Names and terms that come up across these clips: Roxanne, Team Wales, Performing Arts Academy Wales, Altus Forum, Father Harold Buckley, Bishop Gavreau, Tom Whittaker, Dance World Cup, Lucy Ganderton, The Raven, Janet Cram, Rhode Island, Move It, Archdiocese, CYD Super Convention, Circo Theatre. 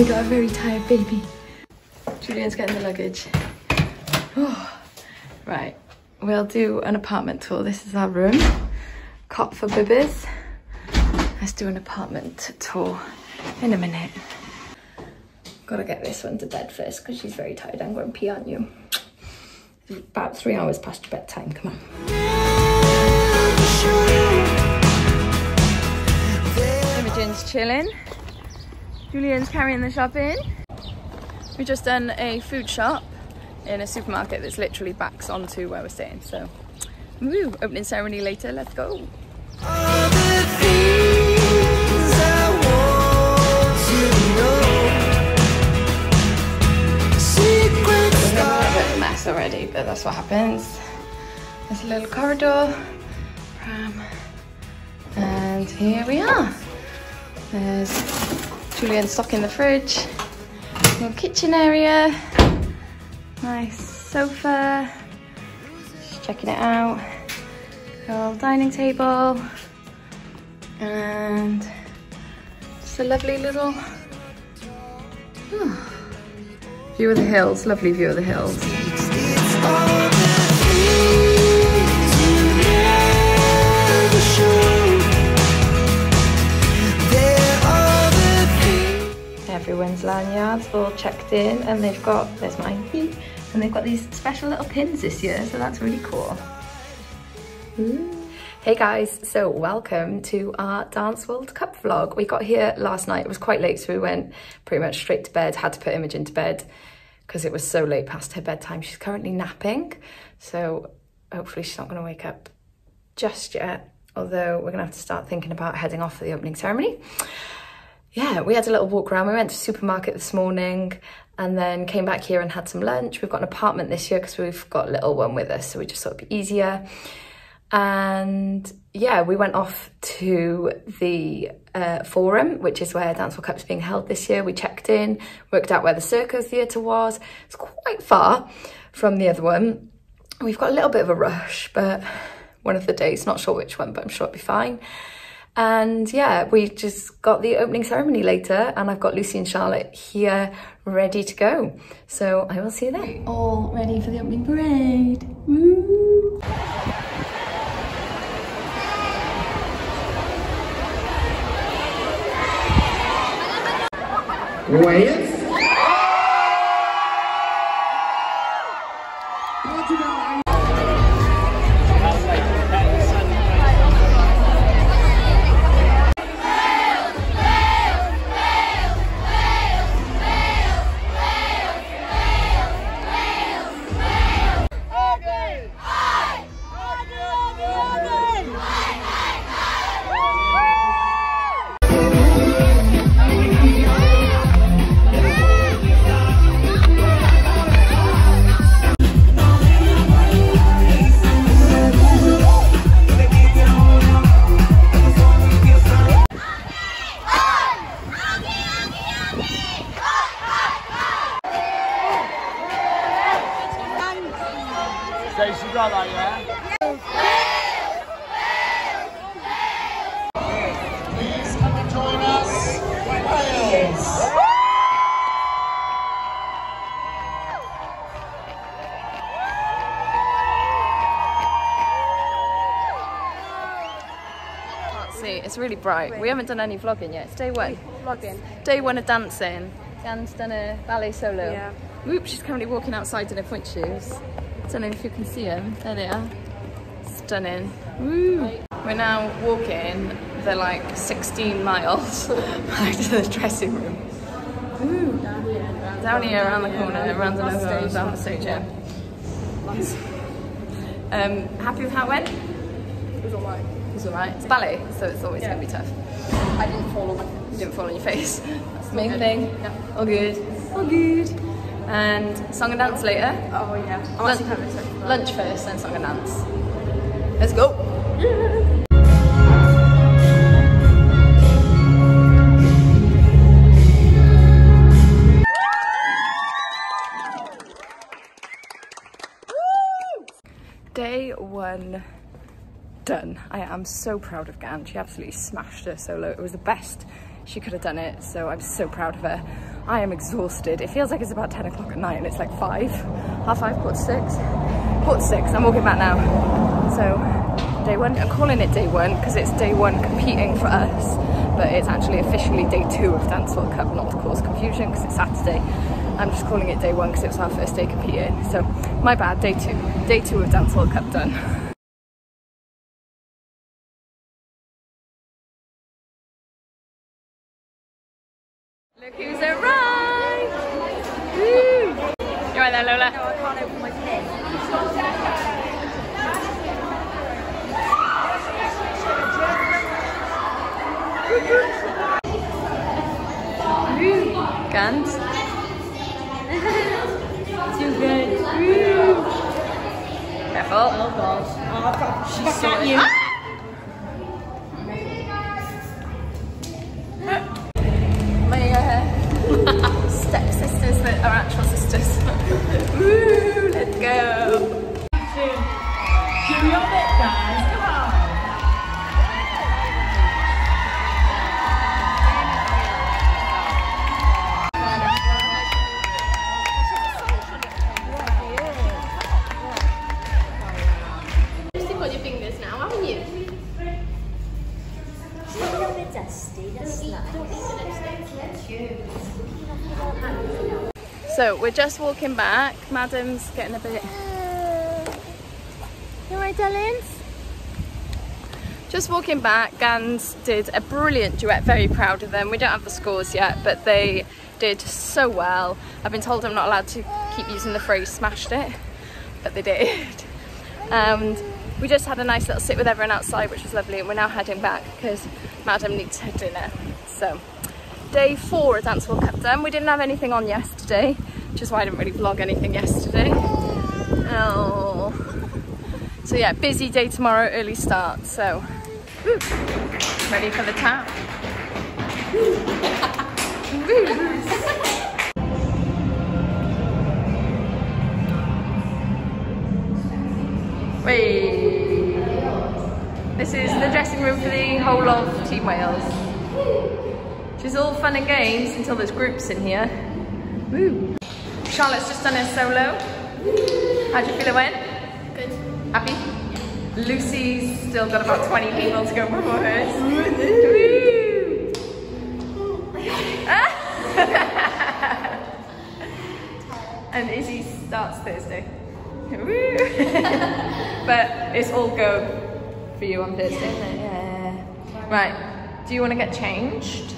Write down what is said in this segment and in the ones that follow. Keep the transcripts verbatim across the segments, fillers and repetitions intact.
We got a very tired baby. Julian's getting the luggage. Oh, right, we'll do an apartment tour. This is our room. Cot for bibbies. Let's do an apartment tour in a minute. Gotta get this one to bed first because she's very tired. I'm going to pee, aren't you? It's about three hours past your bedtime, come on. Imogen's chilling. Julian's carrying the shopping. We've just done a food shop in a supermarket that's literally backs onto where we're staying. So, woo, opening ceremony later, let's go. Already, but that's what happens. There's a little corridor, pram, and here we are. There's Julian's stock in the fridge, little kitchen area, nice sofa, just checking it out, little dining table, and just a lovely little oh, view of the hills, lovely view of the hills. Everyone's lanyards all checked in, and they've got, there's mine, and they've got these special little pins this year, so that's really cool. Ooh. Hey guys, so welcome to our Dance World Cup vlog. We got here last night, it was quite late, so we went pretty much straight to bed, had to put Imogen to bed because it was so late past her bedtime. She's currently napping, so hopefully she's not gonna wake up just yet, although we're gonna have to start thinking about heading off for the opening ceremony. Yeah, we had a little walk around. We went to the supermarket this morning and then came back here and had some lunch. We've got an apartment this year because we've got a little one with us, so we just thought it'd be easier. And yeah, we went off to the uh, forum, which is where Dance World Cup's being held this year. We checked in, worked out where the Circo Theatre was. It's quite far from the other one. We've got a little bit of a rush, but one of the days, not sure which one, but I'm sure it'll be fine. And yeah, we just got the opening ceremony later, and I've got Lucy and Charlotte here ready to go. So I will see you there. All ready for the opening parade. Woo! Wales. It's really bright. We haven't done any vlogging yet. It's day one. Vlogging. Day one of dancing. Dan's done a ballet solo. Yeah. Whoop, she's currently walking outside in her pointe shoes. I don't know if you can see them. There they are. Stunning. Woo. We're now walking the like sixteen miles back to the dressing room. Woo. Down here, around the corner, around the stage, down the stage, yeah. Um, happy with how it went? It was alright. Alright, it's ballet, so it's always yeah. Gonna be tough. I didn't fall on my face. You didn't fall on your face. That's main thing. Yeah. All good. All good. And song and dance later. Oh yeah. I'm lunch, actually kind of lunch first, then song and dance. Let's go. Yeah. Day one. Done. I am so proud of Gan. She absolutely smashed her solo. It was the best she could have done it, so I'm so proud of her. I am exhausted. It feels like it's about ten o'clock at night and it's like five, half five, quarter to six, quarter to six. I'm walking back now. So day one, I'm calling it day one because it's day one competing for us, but it's actually officially day two of Dance World Cup, not to cause confusion because it's Saturday. I'm just calling it day one because it was our first day competing. So my bad, day two. Day two of Dance World Cup done. Look who's arrived! Woo! You right there, Lola? No, I can't open my pin. Woo! Guns. Too good. Woo! Careful. Oh gosh. Oh, I've got to she's at you. Ah! Step-sisters that are actual sisters. Woo, let's go! Do your bit, guys, come on! You've still got your fingers now, haven't you? It's a little bit dusty, that's nice. So we're just walking back. Madam's getting a bit. Uh, you alright, darlings? Just walking back. Gans did a brilliant duet. Very proud of them. We don't have the scores yet, but they did so well. I've been told I'm not allowed to keep using the phrase "smashed it," but they did. And we just had a nice little sit with everyone outside, which was lovely. And we're now heading back because Madam needs her dinner. So. Day four of Dance World Cup done. We didn't have anything on yesterday, which is why I didn't really vlog anything yesterday. Oh. So yeah, busy day tomorrow, early start, so. Woo. Ready for the tap. Wait. This is the dressing room for the whole of Team Wales. Which is all fun and games until there's groups in here. Woo. Charlotte's just done her solo. How do you feel it went? Good. Happy? Yeah. Lucy's still got about twenty people to go before hers. Woo! And Izzy starts Thursday. Woo! But it's all go for you on Thursday, isn't it? Yeah. Right. Do you want to get changed?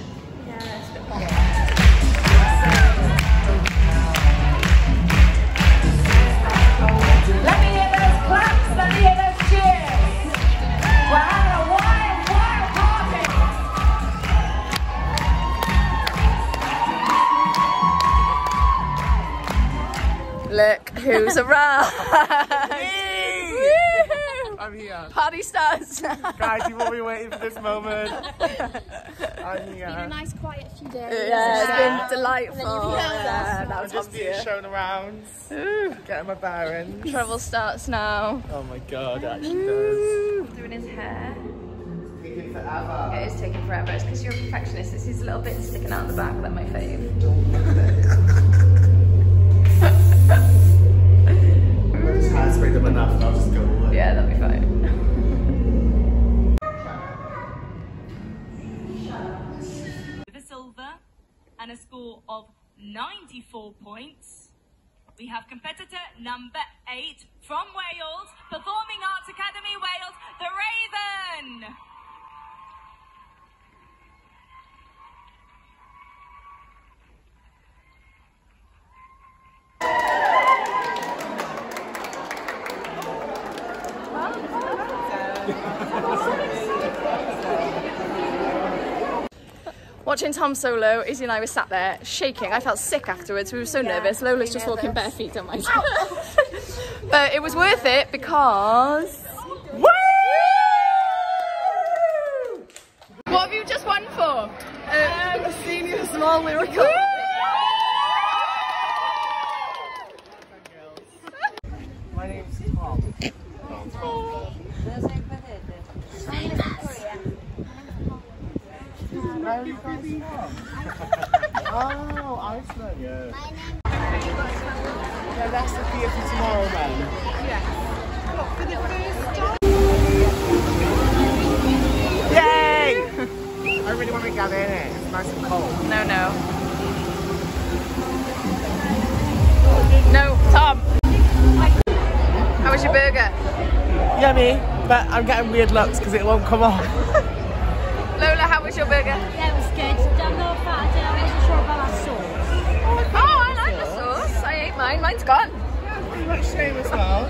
Look who's around! I'm here. Party starts now. Guys, you've all been waiting for this moment. I'm here. It's been a nice quiet few days. Yeah, it's yeah. been delightful. Yeah, that was just being shown around. Ooh. Getting my bearings. Travel starts now. Oh my god, it actually does. Doing his hair. It's taking forever. It is taking forever. It's because you're a perfectionist. It's these little bits sticking out the back that my fave. I just had to spray them enough and I'll just go away. Yeah, that'll be fine. With a silver and a score of ninety-four points, we have competitor number eight from Wales, Performing Arts Academy Wales, The Raven. Watching Tom solo, Izzy and I were sat there shaking. I felt sick afterwards. We were so yeah, nervous. Lola's just nervous. Walking bare feet down my side. But it was worth it because. Woo! What have you just won for? Um, a senior small miracle. My name's Tom. Tom. Where are you guys from? Oh, Iceland. Yeah. My name. So that's the fear for tomorrow then? Yes. But for the first time. Yay! I really want to gather in it. It's nice and cold. No, no. No, Tom. How was your burger? Yummy, but I'm getting weird looks because it won't come off. Lola, how was your burger? Yeah, it was good. Don't know if I did. I wasn't sure about my sauce. Oh, oh, I like the sauce. I ate mine. Mine's gone. Yeah, pretty much same as well.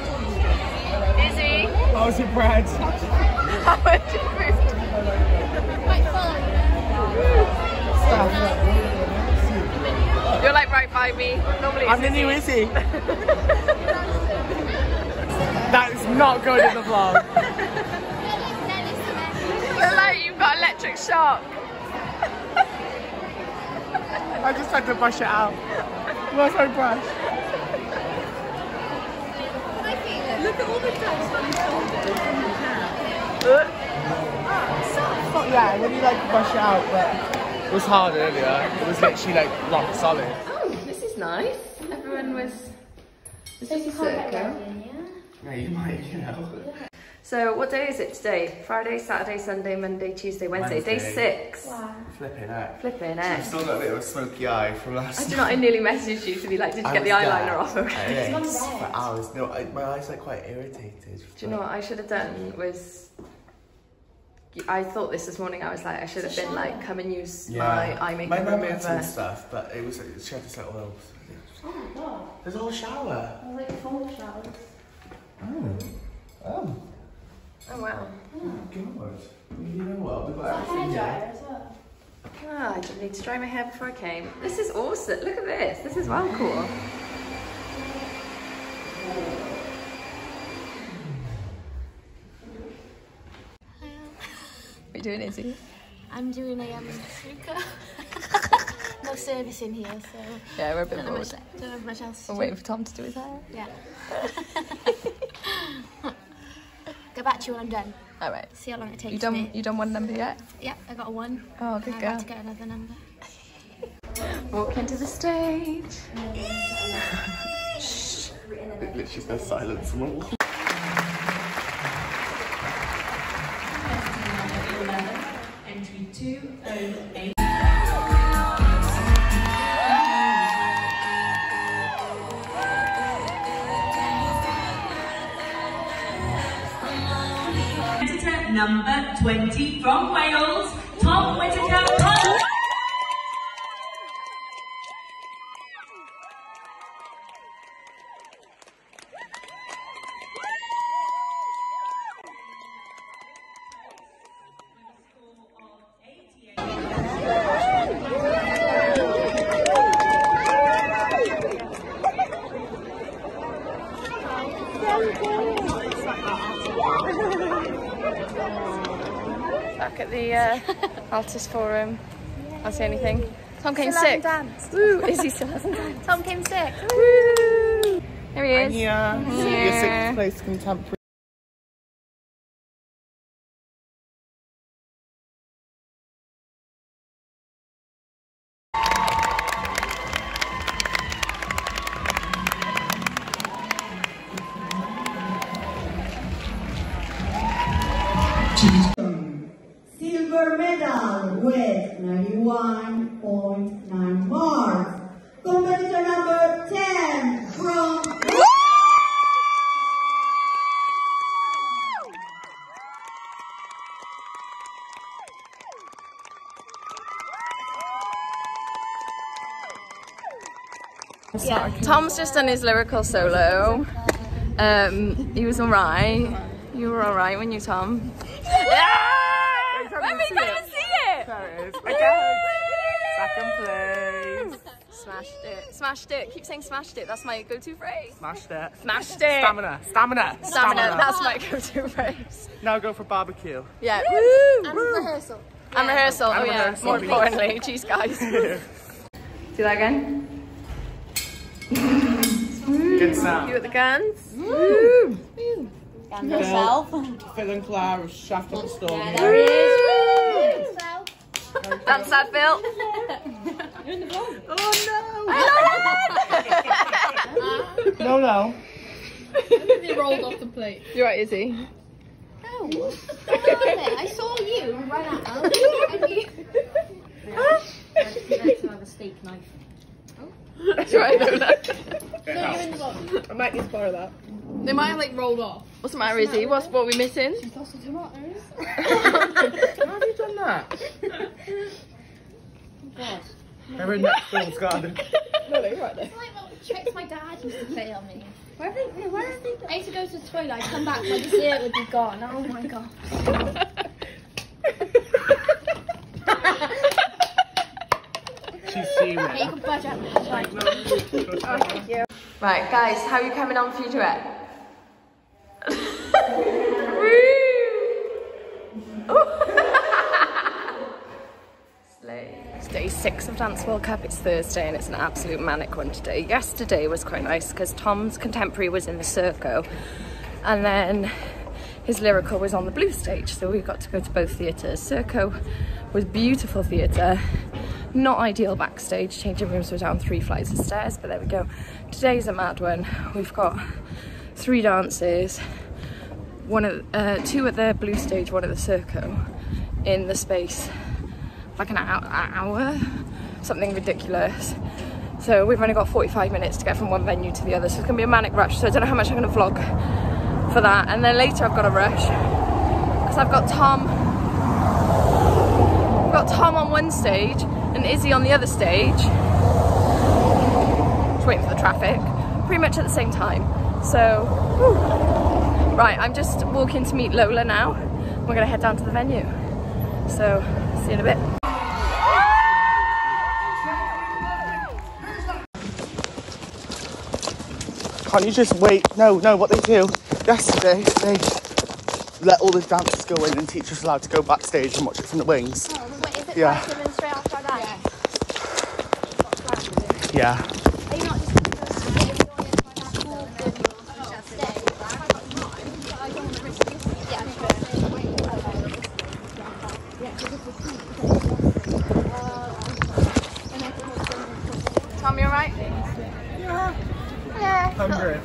Izzy. How was your bread? How was your food? Quite full. You're like right by me. Normally it's I'm the new Izzy. That is not going in the vlog. Look like you've got electric shock. I just had to brush it out. Where's my brush? Look at all the times when you hold it in the hand. But yeah, when you like brush it out, but it was hard earlier. It was literally like rock solid. Oh, this is nice. Everyone was. Is this a circle? Yeah, you might, you know. So what day is it today? Friday, Saturday, Sunday, Monday, Tuesday, Wednesday. Wednesday. Day six. Wow. Flipping out. Flipping out. I've still got a bit of a smoky eye from last night. I do not, I nearly messaged you to be like, did you I get the eyeliner there. Off? Okay. I was for hours. No, I, my eyes are quite irritated. Do you know what I should have done was... I thought this this morning, I was like, I should have been like, come and use yeah. my eye makeup. My mum had some stuff, but it was like, she had to set oil. Oh my god. There's a whole shower. I was like, four showers. Oh. Oh. Oh wow. Oh my god. You know what? We've got everything here as well. Ah, I didn't need to dry my hair before I came. This is awesome. Look at this. This is well cool. What are you doing, Izzy? I'm doing a um, no service in here, so. Yeah, we're a bit bored. Much, don't have much else to do. We're waiting for Tom to do his hair. Yeah. Go back to you when I'm done. All right. See how long it takes. You done? Me. You done one number yet? Yeah, I got a one. Oh, good girl. I got to get another number. Walk into the stage. Shh. It literally says silence. Entry two oh eight. Number twenty from Wales, Tom Whittaker. Back at the uh, Altus Forum. Yay. I'll say anything. Tom came still sick. Woo! Izzy still hasn't danced. Tom came sick. Woo! There he is. Yeah. Yeah. Your sixth place contemporary. Medal with ninety-one point nine marks. Competitor number ten from yeah. Tom's just done his lyrical solo. Um, he was alright. You were alright, weren't you, Tom? Yeah! Let me go and see it! There it is. Again! Second place! Smashed it. Smashed it. Keep saying smashed it. That's my go-to phrase. Smashed it. Smashed it. Stamina. Stamina. Stamina. Stamina. That's my go-to phrase. Now go for barbecue. Yeah. Woo! And Woo. rehearsal. And yeah. rehearsal. And oh rehearsal. yeah. More importantly. Cheese guys. Do that again. Good sound. You at the guns? Woo! Woo. And yourself. Phil and Clara shaft up a storm. There he is. That's that, Phil. You're in the vlog. Oh no! I love it! No, no. He rolled off the plate. You're right, Izzy. Oh, I saw you. I ran out. And you... yeah, I'd like to have a steak knife. Oh. That's right, no, no. No, you're in the box. I might need to borrow that. They might have like rolled off. What's the matter, What's Izzy? What's, what are we missing? She's lost the tomatoes. How have you done that? God. Every next door's garden. No, they're right there. It's like what tricks my dad used to play on me. Where are they, where are they I used to go to the toilet, I'd come back, my dessert would be gone. Oh my god. She's seen it. Make a budget. Oh, thank you. Right, guys, how are you coming on for your duet? Day six of Dance World Cup. It's Thursday and it's an absolute manic one today. Yesterday was quite nice because Tom's contemporary was in the Circo and then his lyrical was on the Blue stage, so we got to go to both theatres. Circo was beautiful theatre, not ideal backstage, changing rooms were down three flights of stairs, but there we go. Today's a mad one. We've got three dances, one at, uh, two at the Blue stage, one at the Circo, in the space like an hour, hour, something ridiculous. So we've only got forty-five minutes to get from one venue to the other, so it's gonna be a manic rush, so I don't know how much I'm gonna vlog for that. And then later I've got a rush because I've got Tom I've got Tom on one stage and Izzy on the other stage, just waiting for the traffic, pretty much at the same time. So whew. Right, I'm just walking to meet Lola now. We're gonna head down to the venue, so see you in a bit. Can't you just wait? No, no, what they do, yesterday they let all the dancers go in and teachers allowed to go backstage and watch it from the wings. Oh, wait, is it yeah. Straight after that? Yeah. Yeah. Are you not just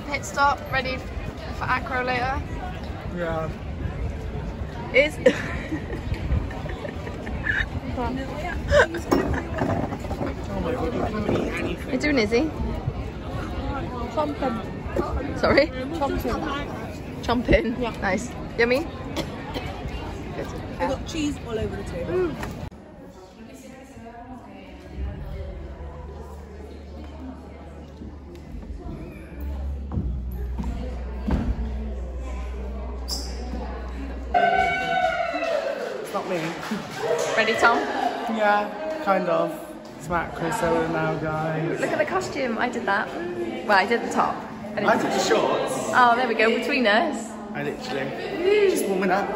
pit stop, ready for acro later? Yeah. Is oh my god, you haven't eaten anything. What are you doing, Izzy? Chomping. Sorry? Chomping. Chomping. Yeah. Nice. Yummy? Good. I got cheese all over the table. Mm. Ready, Tom? Yeah, kind of. It's macro solo now, guys. Look at the costume. I did that. Well, I did the top. I, I did the shorts. Oh, there we go. Between us. I literally just warming up.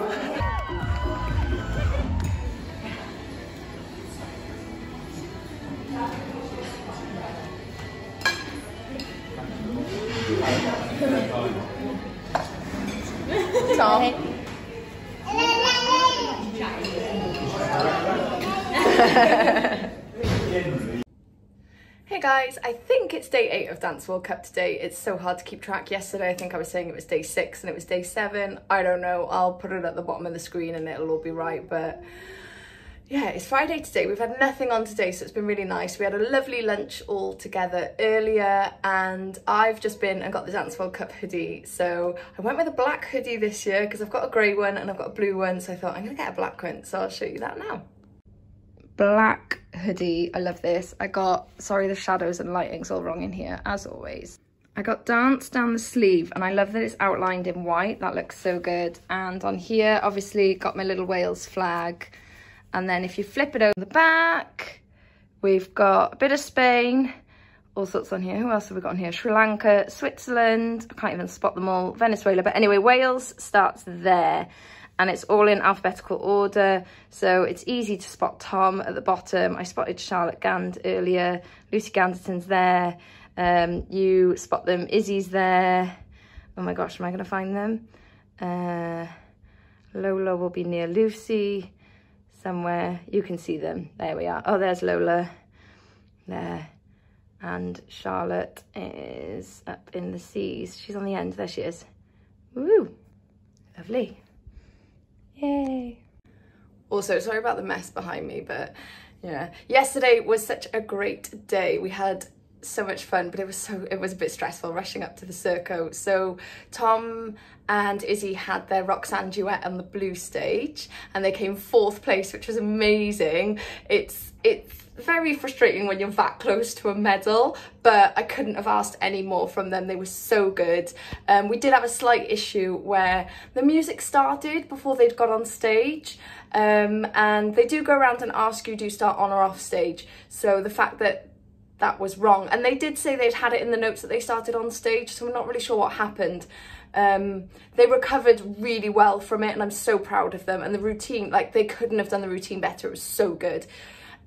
Tom. Hey guys, I think it's day eight of Dance World Cup today. It's so hard to keep track. Yesterday I think I was saying it was day six and it was day seven. I don't know, I'll put it at the bottom of the screen and it'll all be right, but yeah, it's Friday today. We've had nothing on today, so it's been really nice. We had a lovely lunch all together earlier and I've just been and got the Dance World Cup hoodie. So I went with a black hoodie this year because I've got a grey one and I've got a blue one, so I thought I'm gonna get a black one, so I'll show you that now. Black hoodie, I love this. I got, sorry the shadows and lighting's all wrong in here, as always. I got dance down the sleeve and I love that it's outlined in white, that looks so good. And on here, obviously got my little Wales flag. And then if you flip it over the back, we've got a bit of Spain, all sorts on here. Who else have we got on here? Sri Lanka, Switzerland, I can't even spot them all, Venezuela. But anyway, Wales starts there. And it's all in alphabetical order, so it's easy to spot Tom at the bottom. I spotted Charlotte Gand earlier, Lucy Ganderton's there, um, you spot them, Izzy's there. Oh my gosh, am I going to find them? Uh, Lola will be near Lucy, somewhere, you can see them, there we are. Oh, there's Lola, there. And Charlotte is up in the C's. She's on the end. There she is. Woo! Lovely. Yay. Also, sorry about the mess behind me, but yeah. Yesterday was such a great day. We had so much fun, but it was so it was a bit stressful rushing up to the Circo. So Tom and Izzy had their Roxanne duet on the blue stage and they came fourth place, which was amazing. It's it's very frustrating when you're that close to a medal, but I couldn't have asked any more from them. They were so good. Um, we did have a slight issue where the music started before they'd got on stage, um, and they do go around and ask you, do you start on or off stage? So the fact that that was wrong, and they did say they'd had it in the notes that they started on stage, so I'm not really sure what happened. Um, they recovered really well from it and I'm so proud of them, and the routine, like they couldn't have done the routine better, it was so good.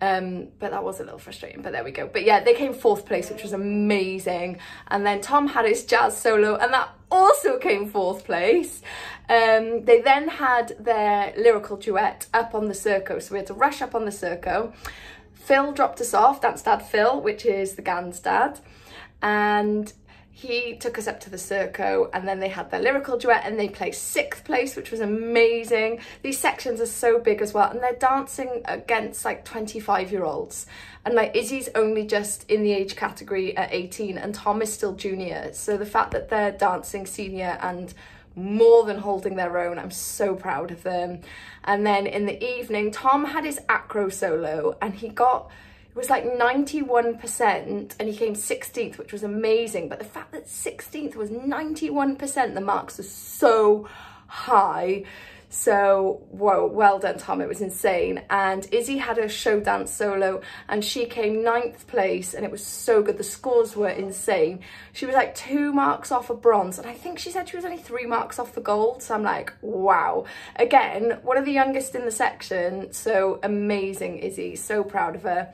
Um, but that was a little frustrating, but there we go. But yeah, they came fourth place, which was amazing. And then Tom had his jazz solo and that also came fourth place. Um, they then had their lyrical duet up on the Circo, so we had to rush up on the Circo. Phil dropped us off, Dance Dad Phil, which is the Gans dad, and he took us up to the Circo, and then they had their lyrical duet and they placed sixth place, which was amazing. These sections are so big as well, and they're dancing against like twenty-five year olds, and like Izzy's only just in the age category at eighteen and Tom is still junior, so the fact that they're dancing senior and more than holding their own, I'm so proud of them. And then in the evening, Tom had his acro solo and he got, it was like ninety-one percent and he came sixteenth, which was amazing. But the fact that sixteenth was ninety-one percent, the marks are so high. So, whoa, well done, Tom, it was insane. And Izzy had a show dance solo and she came ninth place and it was so good. The scores were insane. She was like two marks off a bronze and I think she said she was only three marks off the gold. So I'm like, wow. Again, one of the youngest in the section. So amazing, Izzy, so proud of her.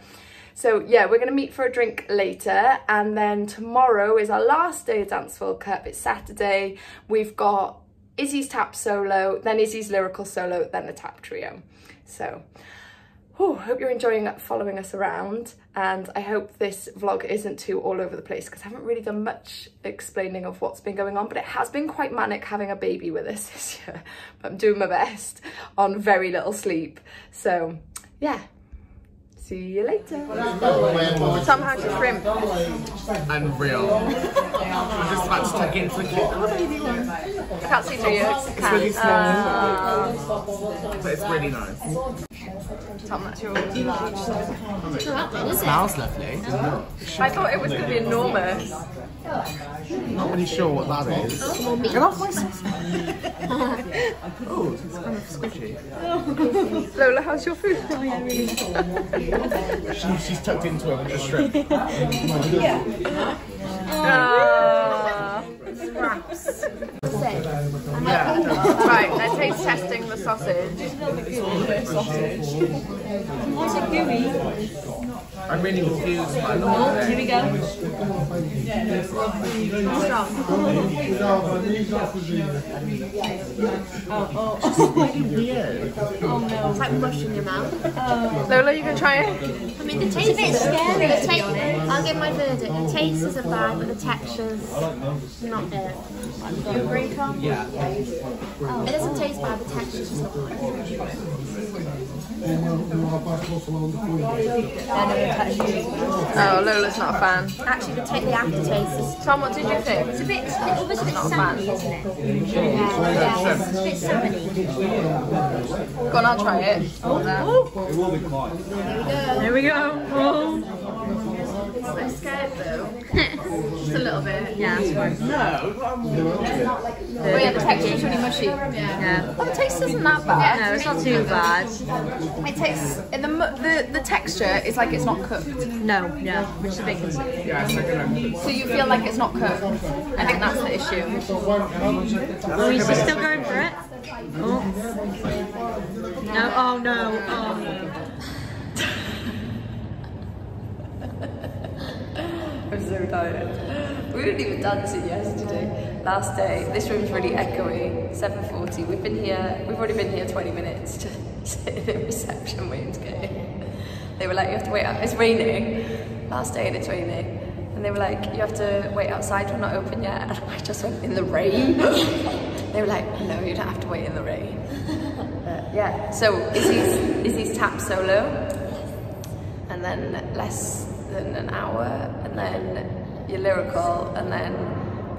So yeah, we're gonna meet for a drink later, and then tomorrow is our last day of Dance World Cup. It's Saturday. We've got Izzy's tap solo, then Izzy's lyrical solo, then the tap trio. So, whew, hope you're enjoying following us around, and I hope this vlog isn't too all over the place because I haven't really done much explaining of what's been going on, but it has been quite manic having a baby with us this year. But I'm doing my best on very little sleep. So, yeah. See you later. Somehow to shrimp. Unreal. I'm just about to tuck into the kitchen. I can't see through you. It's really small. Uh, but it's really nice. Tom, that's your order. It smells lovely. I thought it was going to be enormous. I'm not really sure what that is. Get off my sauce. Oh, it's kind of squishy. Lola, how's your food? she, she's tucked into a shrimp. Yeah. Oh, scraps. Yeah. Right, they're taste testing the sausage. What's it gooey? I'm really confused by the oh, here we go. Oh, oh, oh. Really weird. Oh no. It's like mush in your mouth. Oh. Lola, you can try it. I mean, the taste is a bit scary. The taste, I'll give my verdict. The taste is a bad, but the texture's not it. You agree, Tom? Yeah. Oh. It doesn't taste bad, the texture's just not good. Oh, Lola's not a fan. Actually, the, the aftertaste. Tom, what did you think? It's a bit, it's almost a bit salmony, isn't it? Yeah, yeah, it's a bit salmony. Go on, I'll try it. Oh, oh. It will be quite. There we go. There we go. Oh. I'm scared though. Just a little bit. Yeah. No. But yeah, the texture is really mushy. Yeah. yeah. Well, the taste isn't that bad. Yeah, no, it's not too bad. It tastes. The the the texture is like it's not cooked. No, no, which is a big issue. So you feel like it's not cooked. I think that's the issue. Oh, is she still going for it? Oh. No, oh no, oh no. I'm so tired. We weren't even dancing yesterday. Last day. This room's really echoey. seven forty. We've been here, we've already been here twenty minutes to sit in the reception waiting to get in. They were like, you have to wait out, it's raining. last day and it's raining. And they were like, you have to wait outside, we're not open yet. And I just went, in the rain? They were like, no, you don't have to wait in the rain. But yeah, so Izzy's, Izzy's tap solo. And then less than an hour. And then your lyrical. And then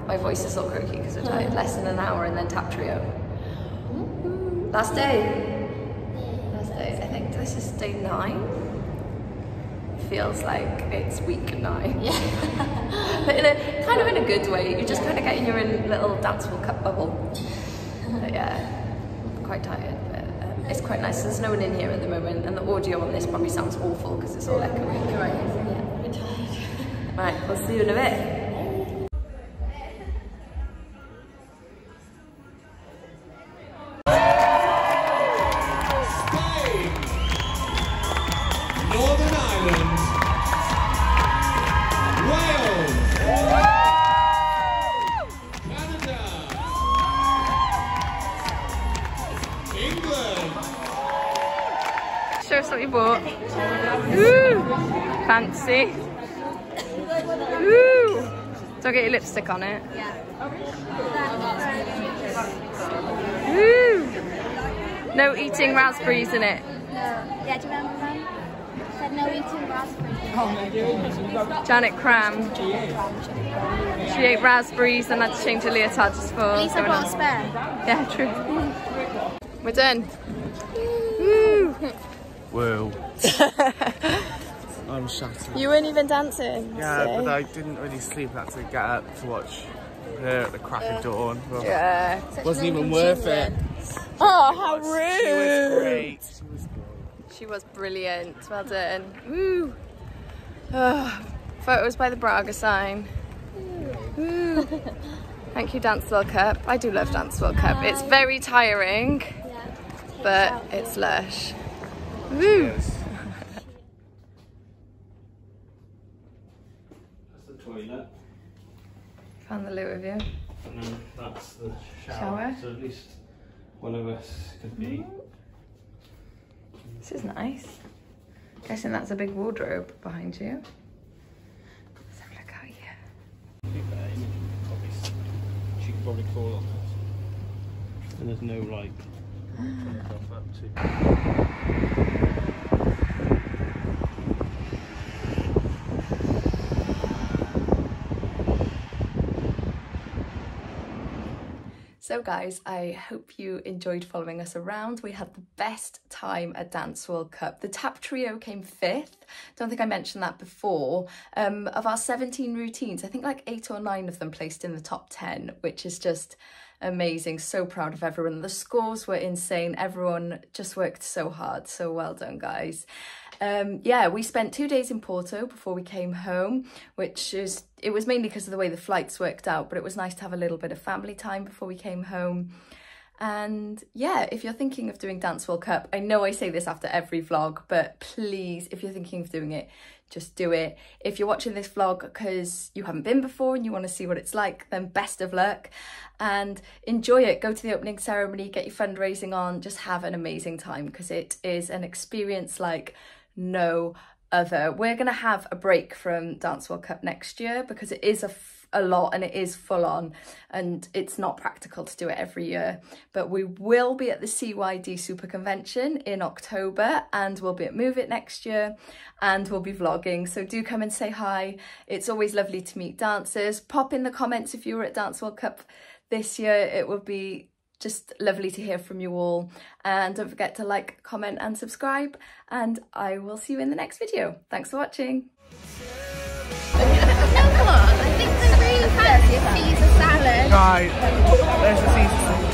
my voice is all croaky because we're tired. Less than an hour and then tap trio. Last day. Last day. I think this is day nine. Feels like it's week nine, yeah. But in a kind of in a good way. You're just kind of getting your own little Dance World Cup bubble. But yeah, I'm quite tired, but um, it's quite nice. There's no one in here at the moment, and the audio on this probably sounds awful because it's all echoing. You're right. Yeah, we're tired. Right, we'll see you in a bit. But ooh, fancy. Ooh. Do I get your lipstick on it? Yeah. Ooh. No eating raspberries in it. No. Yeah, do you remember mine? Said no eating raspberries. Janet Cram. She ate raspberries and had to change her leotard just for. At least I bought a spare. Yeah, true. We're done. Ooh. Whoa. I'm shattered. You weren't even dancing. Yeah, so. But I didn't really sleep. I had to get up to watch her at the crack yeah. of dawn. Well, yeah. Wasn't even worth it. Oh, how rude. She was great. She was great. She was brilliant. Well done. Woo. Oh, photos by the Braga sign. Woo. Thank you, Dance World Cup. I do love Dance World Cup. Hi. It's very tiring, yeah. but out, it's yeah. lush. Woo! That's the toilet. Found the loo with you. And then that's the shower. shower. So at least one of us could be. This is nice. Guessing that's a big wardrobe behind you. Let's have a look out here. She could probably call on us. And there's no like. So guys, I hope you enjoyed following us around. We had the best time at Dance World Cup. The tap trio came fifth. Don't think I mentioned that before. Um, of our seventeen routines, I think like eight or nine of them placed in the top ten, which is just amazing. So proud of everyone. The scores were insane. Everyone just worked so hard. So well done, guys. Um, yeah, we spent two days in Porto before we came home, which is, it was mainly because of the way the flights worked out, but it was nice to have a little bit of family time before we came home. And yeah, if you're thinking of doing Dance World Cup, I know I say this after every vlog, but please, if you're thinking of doing it, just do it. If you're watching this vlog because you haven't been before and you want to see what it's like, then best of luck and enjoy it. Go to the opening ceremony, get your fundraising on, just have an amazing time because it is an experience like no other. We're going to have a break from Dance World Cup next year because it is a a lot and it is full on and it's not practical to do it every year, but we will be at the C Y D Super Convention in October and we'll be at Move It next year and we'll be vlogging, so do come and say hi. It's always lovely to meet dancers. Pop in the comments if you were at Dance World Cup this year. It would be just lovely to hear from you all, and don't forget to like, comment and subscribe, and I will see you in the next video. Thanks for watching. I think the really fancy is Caesar salad. Right, there's the Caesar salad.